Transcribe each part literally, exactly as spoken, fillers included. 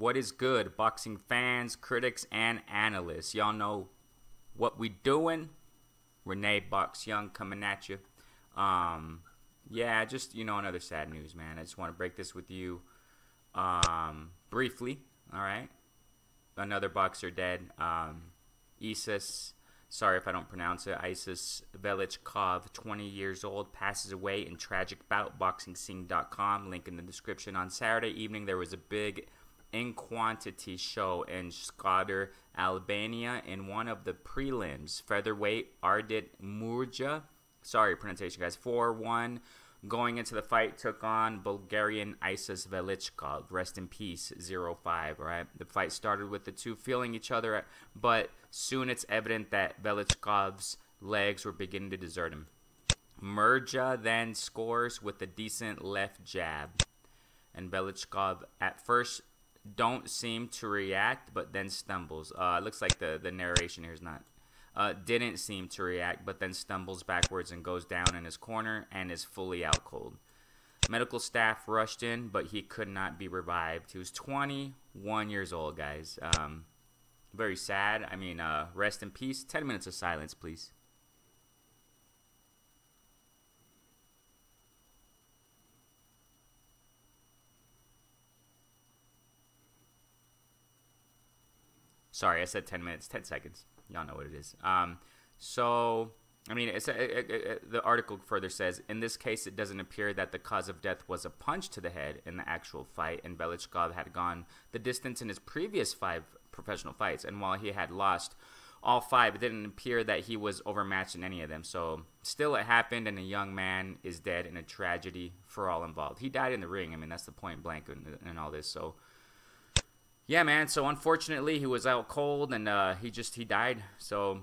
What is good, boxing fans, critics, and analysts? Y'all know what we doing. Renee Box Young coming at you. Um, yeah, just, you know, another sad news, man. I just want to break this with you um, briefly, all right? Another boxer dead. Um, Isus, sorry if I don't pronounce it, Isus Velichkov, twenty years old, passes away in tragic bout. Boxing Scene dot com, link in the description. On Saturday evening, there was a big in quantity show in Skodder, Albania, in one of the prelims. Featherweight Ardit Murja, sorry pronunciation guys, four one, going into the fight, took on Bulgarian Isus Velichkov, rest in peace, zero five, right? The fight started with the two feeling each other, but soon it's evident that Velichkov's legs were beginning to desert him. Murja then scores with a decent left jab, and Velichkov at first don't seem to react, but then stumbles. Uh, looks like the, the narration here is not. Uh, didn't seem to react, but then stumbles backwards and goes down in his corner and is fully out cold. Medical staff rushed in, but he could not be revived. He was twenty-one years old, guys. Um, very sad. I mean, uh, rest in peace. ten minutes of silence, please. Sorry, I said ten minutes, ten seconds. Y'all know what it is. Um, so, I mean, it's, it, it, it, the article further says, in this case, it doesn't appear that the cause of death was a punch to the head in the actual fight, and Velichkov had gone the distance in his previous five professional fights, and while he had lost all five, it didn't appear that he was overmatched in any of them. So, still it happened, and a young man is dead in a tragedy for all involved. He died in the ring. I mean, that's the point blank in, in all this, so... Yeah, man, so unfortunately, he was out cold, and uh, he just, he died. So,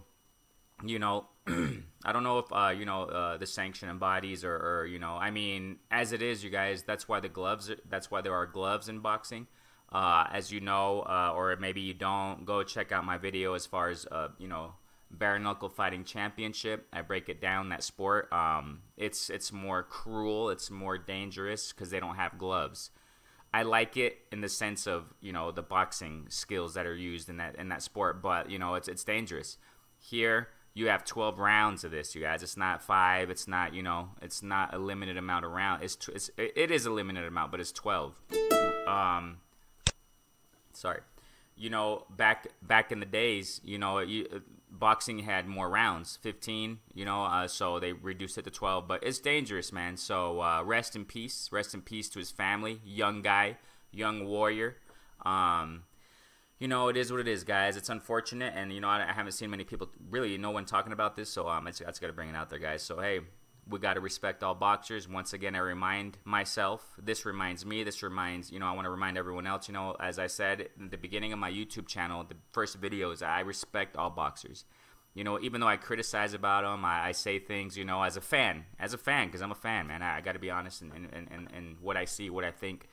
you know, I don't know if, uh, you know, uh, the sanctioning bodies or, or, you know, I mean, as it is, you guys, that's why the gloves, that's why there are gloves in boxing. Uh, as you know, uh, or maybe you don't, go check out my video as far as, uh, you know, bare knuckle fighting championship. I break it down, that sport. Um, it's, it's more cruel, it's more dangerous because they don't have gloves. I like it in the sense of, you know, the boxing skills that are used in that in that sport, but, you know, it's it's dangerous. Here, you have twelve rounds of this, you guys. It's not five. It's not, you know, it's not a limited amount of rounds. It's, it's, it is a limited amount, but it's twelve. Um, sorry. You know, back back in the days, you know, you, uh, boxing had more rounds, fifteen, you know, uh, so they reduced it to twelve. But it's dangerous, man. So uh, rest in peace. Rest in peace to his family. Young guy, young warrior. Um, you know, it is what it is, guys. It's unfortunate. And, you know, I, I haven't seen many people, really no one talking about this. So um, I just got to bring it out there, guys. So, hey, we got to respect all boxers. Once again, I remind myself, this reminds me, this reminds, you know, I want to remind everyone else, you know, as I said at the beginning of my YouTube channel, the first video is I respect all boxers. You know, even though I criticize about them, I, I say things, you know, as a fan, as a fan, because I'm a fan, man. I, I got to be honest in, in, in, in what I see, what I think.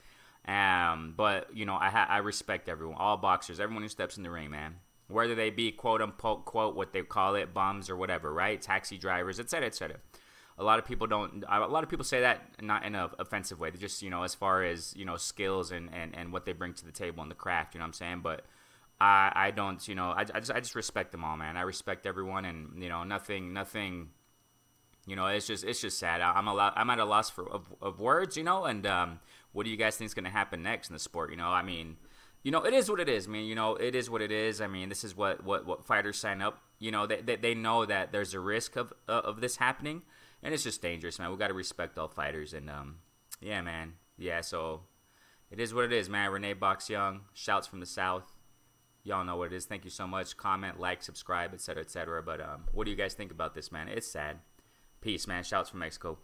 Um, but, you know, I, ha I respect everyone, all boxers, everyone who steps in the ring, man. Whether they be, quote, unquote, quote, what they call it, bums or whatever, right? Taxi drivers, et cetera, et cetera. A lot of people don't, a lot of people say that not in an offensive way. They just, you know, as far as, you know, skills and, and, and what they bring to the table and the craft, you know what I'm saying? But I, I don't, you know, I, I, just, I just respect them all, man. I respect everyone and, you know, nothing, nothing, you know, it's just, it's just sad. I, I'm, a lot, I'm at a loss for, of, of words, you know, and um, what do you guys think is going to happen next in the sport, you know? I mean, you know, it is what it is, man. You know, it is what it is. I mean, this is what, what, what fighters sign up. You know, they, they, they know that there's a risk of, uh, of this happening. And it's just dangerous, man. We got to respect all fighters. And, um, yeah, man. Yeah, so it is what it is, man. Renee Box Young, shouts from the South. Y'all know what it is. Thank you so much. Comment, like, subscribe, et cetera, et cetera. But um, what do you guys think about this, man? It's sad. Peace, man. Shouts from Mexico.